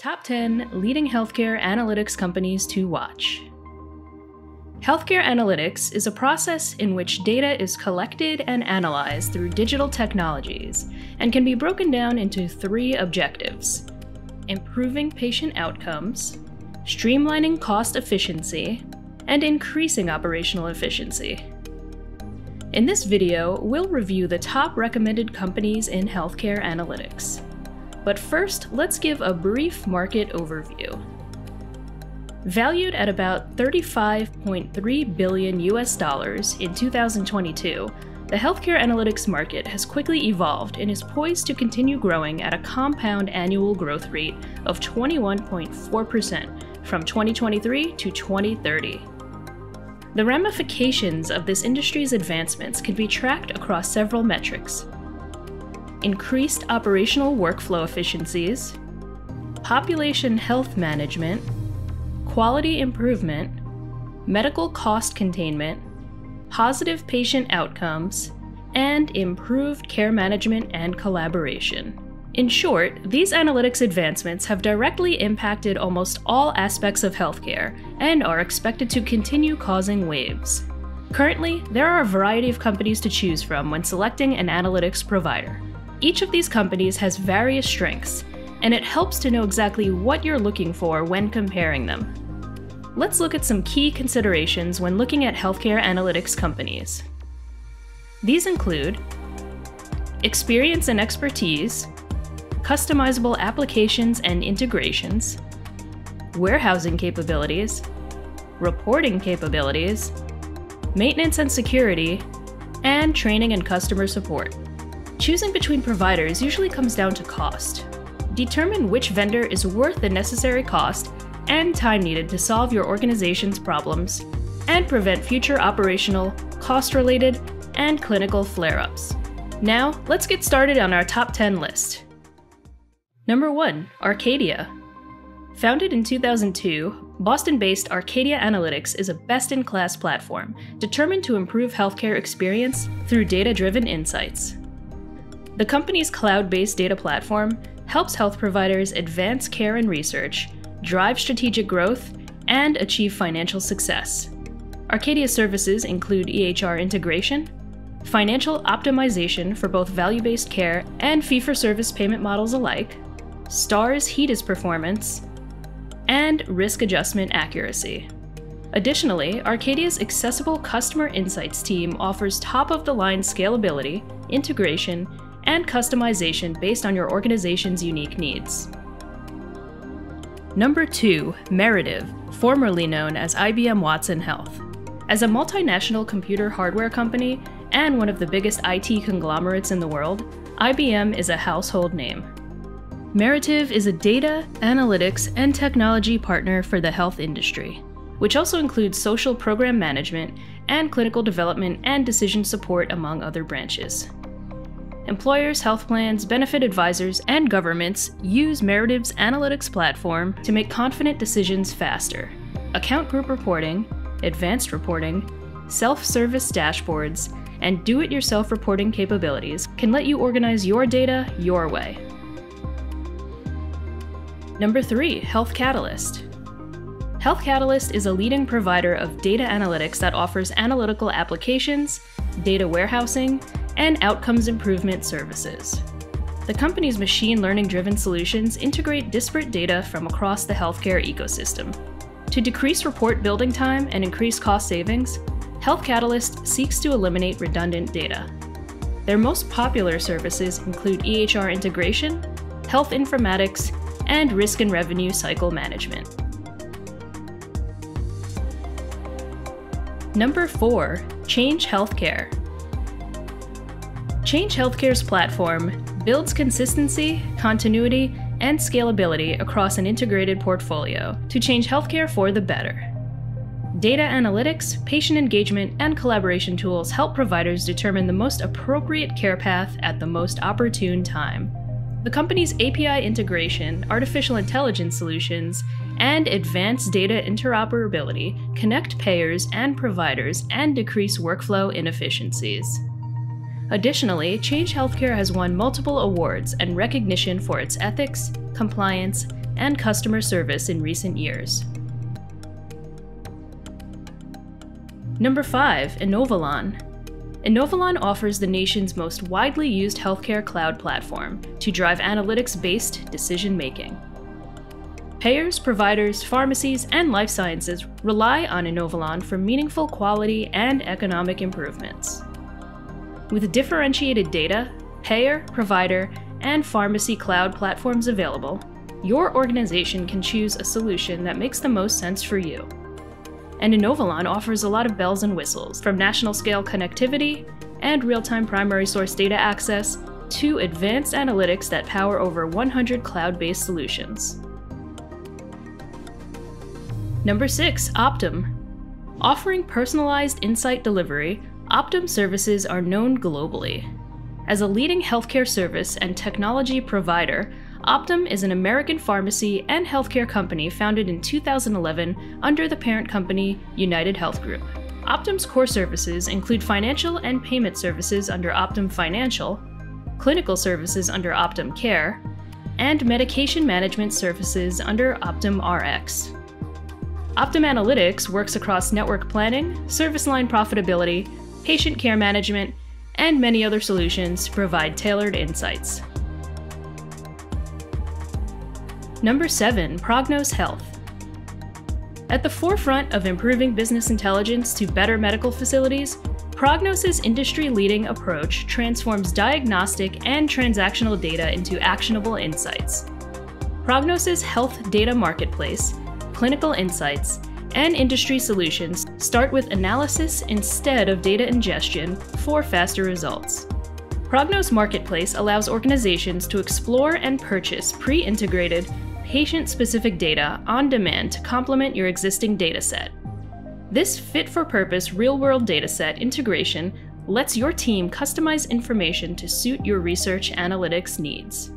Top 10 Leading Healthcare Analytics Companies to Watch. Healthcare analytics is a process in which data is collected and analyzed through digital technologies and can be broken down into three objectives: improving patient outcomes, streamlining cost efficiency, and increasing operational efficiency. In this video, we'll review the top recommended companies in healthcare analytics. But first, let's give a brief market overview. Valued at about $35.3 billion in 2022, the healthcare analytics market has quickly evolved and is poised to continue growing at a compound annual growth rate of 21.4% from 2023 to 2030. The ramifications of this industry's advancements can be tracked across several metrics: increased operational workflow efficiencies, population health management, quality improvement, medical cost containment, positive patient outcomes, and improved care management and collaboration. In short, these analytics advancements have directly impacted almost all aspects of healthcare and are expected to continue causing waves. Currently, there are a variety of companies to choose from when selecting an analytics provider. Each of these companies has various strengths, and it helps to know exactly what you're looking for when comparing them. Let's look at some key considerations when looking at healthcare analytics companies. These include experience and expertise, customizable applications and integrations, warehousing capabilities, reporting capabilities, maintenance and security, and training and customer support. Choosing between providers usually comes down to cost. Determine which vendor is worth the necessary cost and time needed to solve your organization's problems and prevent future operational, cost-related, and clinical flare-ups. Now, let's get started on our top 10 list. Number 1. Arcadia. Founded in 2002, Boston-based Arcadia Analytics is a best-in-class platform determined to improve healthcare experience through data-driven insights. The company's cloud-based data platform helps health providers advance care and research, drive strategic growth, and achieve financial success. Arcadia services include EHR integration, financial optimization for both value-based care and fee-for-service payment models alike, STARS HEDIS performance, and risk adjustment accuracy. Additionally, Arcadia's accessible customer insights team offers top-of-the-line scalability, integration, and customization based on your organization's unique needs. Number 2. Merative, formerly known as IBM Watson Health. As a multinational computer hardware company and one of the biggest IT conglomerates in the world, IBM is a household name. Merative is a data, analytics, and technology partner for the health industry, which also includes social program management and clinical development and decision support, among other branches. Employers, health plans, benefit advisors, and governments use Merative's analytics platform to make confident decisions faster. Account group reporting, advanced reporting, self-service dashboards, and do-it-yourself reporting capabilities can let you organize your data your way. Number 3. Health Catalyst. Health Catalyst is a leading provider of data analytics that offers analytical applications, data warehousing, and outcomes improvement services. The company's machine learning-driven solutions integrate disparate data from across the healthcare ecosystem. To decrease report building time and increase cost savings, Health Catalyst seeks to eliminate redundant data. Their most popular services include EHR integration, health informatics, and risk and revenue cycle management. Number 4. Change Healthcare. Change Healthcare's platform builds consistency, continuity, and scalability across an integrated portfolio to change healthcare for the better. Data analytics, patient engagement, and collaboration tools help providers determine the most appropriate care path at the most opportune time. The company's API integration, artificial intelligence solutions, and advanced data interoperability connect payers and providers and decrease workflow inefficiencies. Additionally, Change Healthcare has won multiple awards and recognition for its ethics, compliance, and customer service in recent years. Number 5, Inovalon. Inovalon offers the nation's most widely used healthcare cloud platform to drive analytics-based decision-making. Payers, providers, pharmacies, and life sciences rely on Inovalon for meaningful quality and economic improvements. With differentiated data, payer, provider, and pharmacy cloud platforms available, your organization can choose a solution that makes the most sense for you. And Inovalon offers a lot of bells and whistles, from national-scale connectivity and real-time primary source data access to advanced analytics that power over 100 cloud-based solutions. Number 6, Optum. Offering personalized insight delivery, Optum services are known globally. As a leading healthcare service and technology provider, Optum is an American pharmacy and healthcare company founded in 2011 under the parent company, UnitedHealth Group. Optum's core services include financial and payment services under Optum Financial, clinical services under Optum Care, and medication management services under OptumRx. Optum Analytics works across network planning, service line profitability, patient care management, and many other solutions to provide tailored insights. Number 7, Prognos Health. At the forefront of improving business intelligence to better medical facilities, Prognos's industry-leading approach transforms diagnostic and transactional data into actionable insights. Prognos's health data marketplace, clinical insights, and industry solutions start with analysis instead of data ingestion for faster results. Prognos Marketplace allows organizations to explore and purchase pre-integrated, patient-specific data on demand to complement your existing dataset. This fit-for-purpose real-world dataset integration lets your team customize information to suit your research analytics needs.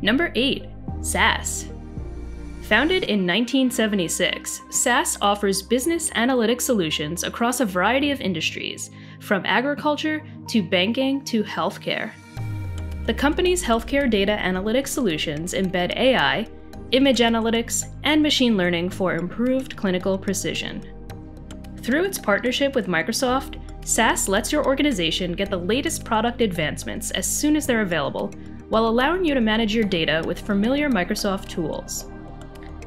Number 8, SAS. Founded in 1976, SAS offers business analytic solutions across a variety of industries, from agriculture to banking to healthcare. The company's healthcare data analytics solutions embed AI, image analytics, and machine learning for improved clinical precision. Through its partnership with Microsoft, SAS lets your organization get the latest product advancements as soon as they're available, while allowing you to manage your data with familiar Microsoft tools.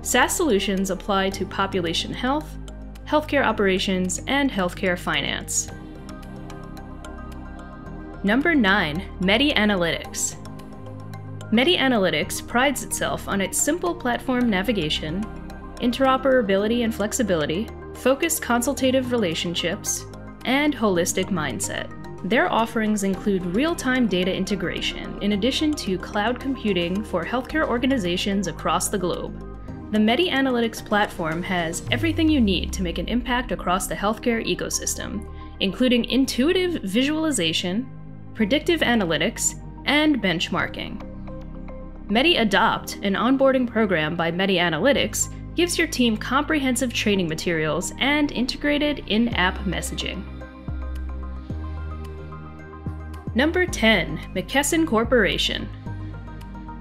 SAS solutions apply to population health, healthcare operations, and healthcare finance. Number 9, MedeAnalytics. MedeAnalytics prides itself on its simple platform navigation, interoperability and flexibility, focused consultative relationships, and holistic mindset. Their offerings include real-time data integration, in addition to cloud computing for healthcare organizations across the globe. The MedeAnalytics platform has everything you need to make an impact across the healthcare ecosystem, including intuitive visualization, predictive analytics, and benchmarking. MedeAdopt, an onboarding program by MedeAnalytics, gives your team comprehensive training materials and integrated in-app messaging. Number 10, McKesson Corporation.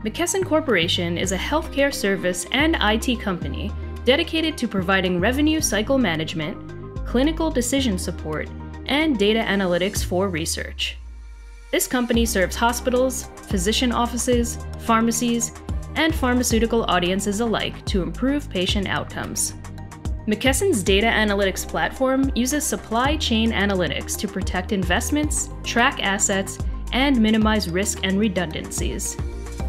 McKesson Corporation is a healthcare service and IT company dedicated to providing revenue cycle management, clinical decision support, and data analytics for research. This company serves hospitals, physician offices, pharmacies, and pharmaceutical audiences alike to improve patient outcomes. McKesson's data analytics platform uses supply chain analytics to protect investments, track assets, and minimize risk and redundancies.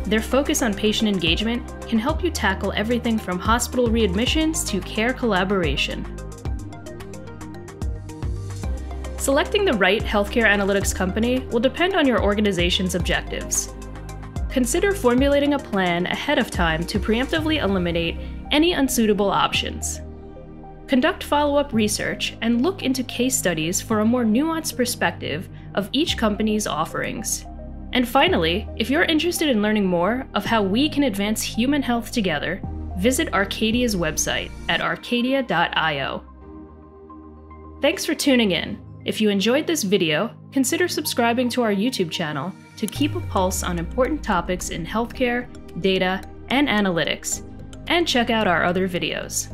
Their focus on patient engagement can help you tackle everything from hospital readmissions to care collaboration. Selecting the right healthcare analytics company will depend on your organization's objectives. Consider formulating a plan ahead of time to preemptively eliminate any unsuitable options. Conduct follow-up research and look into case studies for a more nuanced perspective of each company's offerings. And finally, if you're interested in learning more of how we can advance human health together, visit Arcadia's website at arcadia.io. Thanks for tuning in. If you enjoyed this video, consider subscribing to our YouTube channel to keep a pulse on important topics in healthcare, data, and analytics, and check out our other videos.